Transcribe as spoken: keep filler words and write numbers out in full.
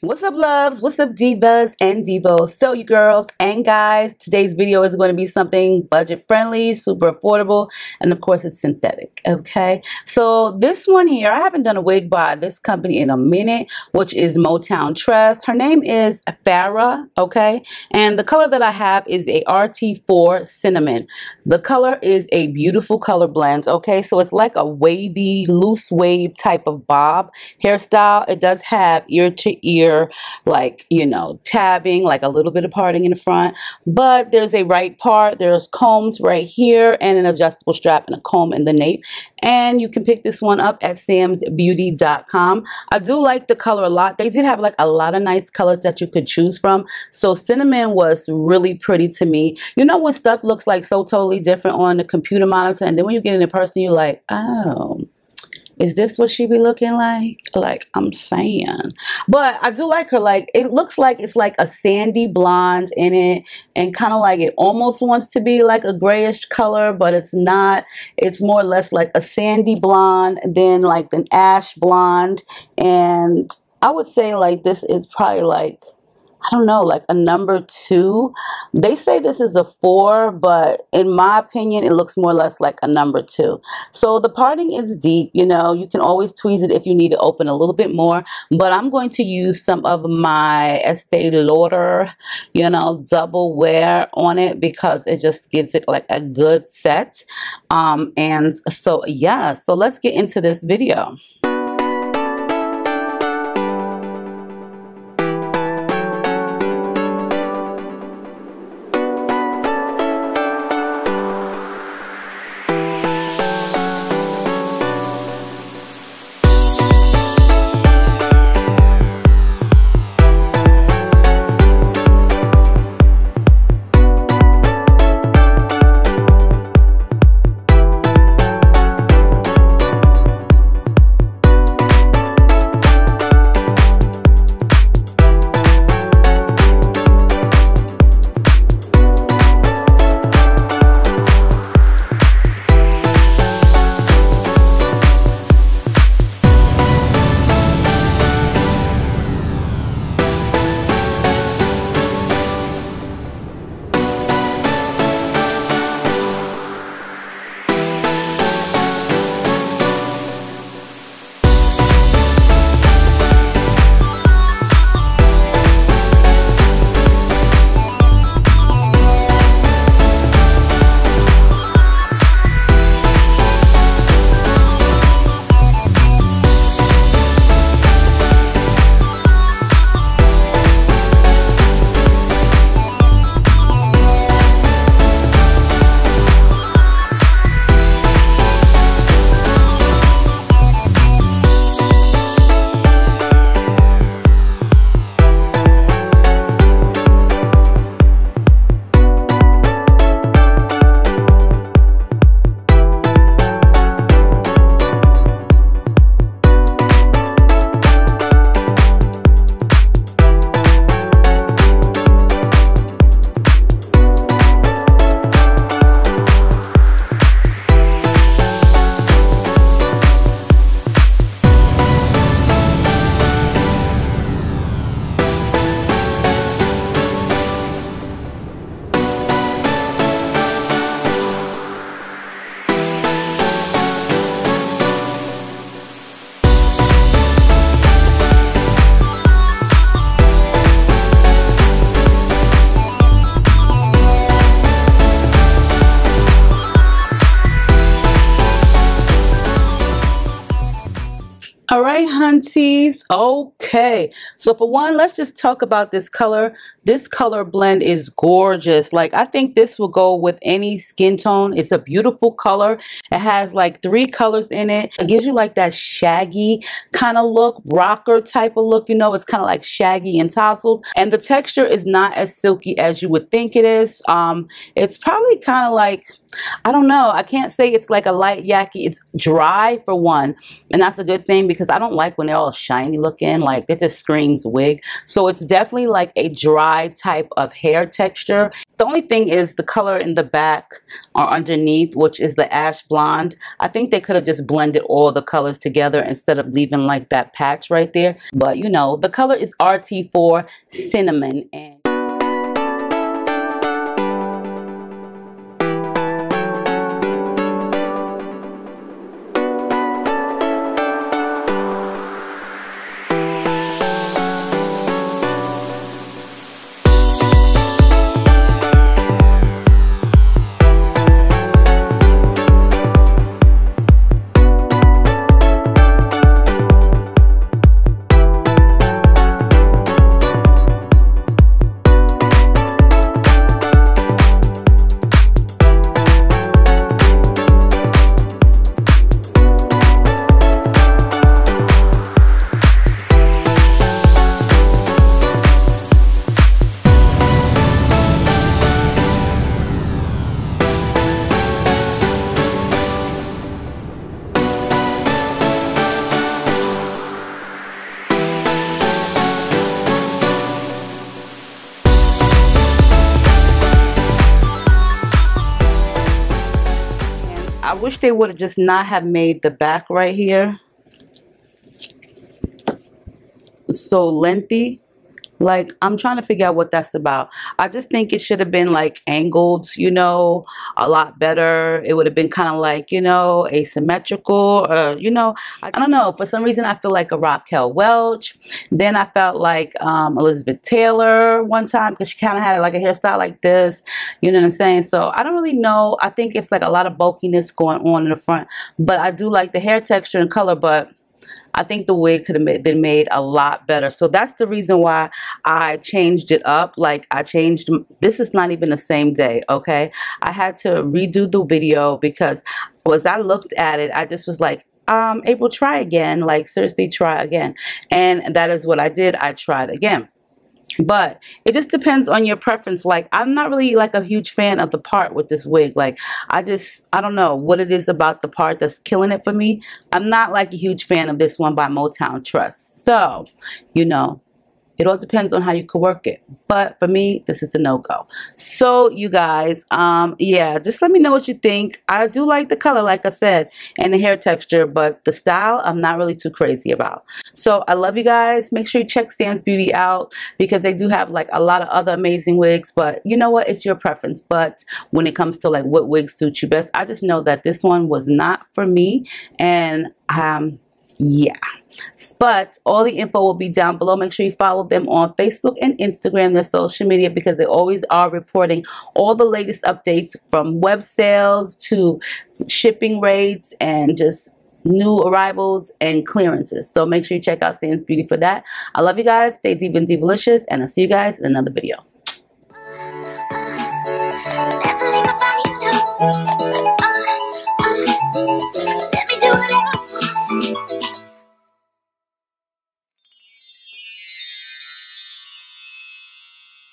What's up, loves? What's up, divas and devos? So you girls and guys, today's video is going to be something budget friendly, super affordable, and of course it's synthetic. Okay, so this one here, I haven't done a wig by this company in a minute, which is Motown Tress. Her name is Farah, okay, and the color that I have is a R T four cinnamon. The color is a beautiful color blend, okay, so it's like a wavy, loose wave type of bob hairstyle. It does have ear to ear, like, you know, tabbing, like a little bit of parting in the front, but there's a right part, there's combs right here, and an adjustable strap and a comb in the nape. And you can pick this one up at Sams Beauty dot com. I do like the color a lot. They did have like a lot of nice colors that you could choose from, so cinnamon was really pretty to me. You know, when stuff looks like so totally different on the computer monitor, and then when you get in person, you're like, oh, is this what she be looking like? Like, I'm saying. But I do like her. Like, it looks like it's like a sandy blonde in it, and kind of like it almost wants to be like a grayish color, but it's not. It's more or less like a sandy blonde, then like an ash blonde. And I would say like this is probably like, I don't know, like a number two. They say this is a four, but in my opinion, it looks more or less like a number two. So the parting is deep, you know, you can always tweeze it if you need to open a little bit more, but I'm going to use some of my Estee Lauder, you know, double wear on it because it just gives it like a good set. Um, and so, yeah, so let's get into this video. Hunties. Okay, so for one, let's just talk about this color. This color blend is gorgeous. Like, I think this will go with any skin tone. It's a beautiful color. It has like three colors in it. It gives you like that shaggy kind of look, rocker type of look, you know, it's kind of like shaggy and tousled, and the texture is not as silky as you would think it is. Um, it's probably kind of like, I don't know, I can't say it's like a light yaki. It's dry for one, and that's a good thing because because I don't like when they're all shiny looking, like it just screams wig. So it's definitely like a dry type of hair texture. The only thing is the color in the back or underneath, which is the ash blonde. I think they could have just blended all the colors together instead of leaving like that patch right there. But you know, the color is R T four Cinnamon. And I wish they would have just not have made the back right here so lengthy. Like, I'm trying to figure out what that's about. I just think it should have been like angled, you know, a lot better. It would have been kind of like, you know, asymmetrical, or, you know, I, I don't know. For some reason, I feel like a Raquel Welch. Then I felt like um, Elizabeth Taylor one time, because she kind of had like a hairstyle like this, you know what I'm saying? So I don't really know. I think it's like a lot of bulkiness going on in the front, but I do like the hair texture and color, but I think the wig could have been made a lot better. So that's the reason why I changed it up. Like I changed, this is not even the same day, okay? I had to redo the video because as I looked at it, I just was like, um, April, try again. Like seriously, try again. And that is what I did. I tried again. But it just depends on your preference. Like, I'm not really like a huge fan of the part with this wig. Like, I just, I don't know what it is about the part that's killing it for me. I'm not like a huge fan of this one by Motown Tress. So, you know, it all depends on how you could work it. But for me, this is a no-go. So, you guys, um, yeah, just let me know what you think. I do like the color, like I said, and the hair texture, but the style, I'm not really too crazy about. So, I love you guys. Make sure you check Sam's Beauty out because they do have, like, a lot of other amazing wigs. But you know what? It's your preference. But when it comes to, like, what wigs suit you best, I just know that this one was not for me. And, um... yeah, but all the info will be down below. Make sure you follow them on Facebook and Instagram, their social media, because they always are reporting all the latest updates from web sales to shipping rates and just new arrivals and clearances. So make sure you check out Sam's Beauty for that. I love you guys. Stay deep and deep delicious, and I'll see you guys in another video.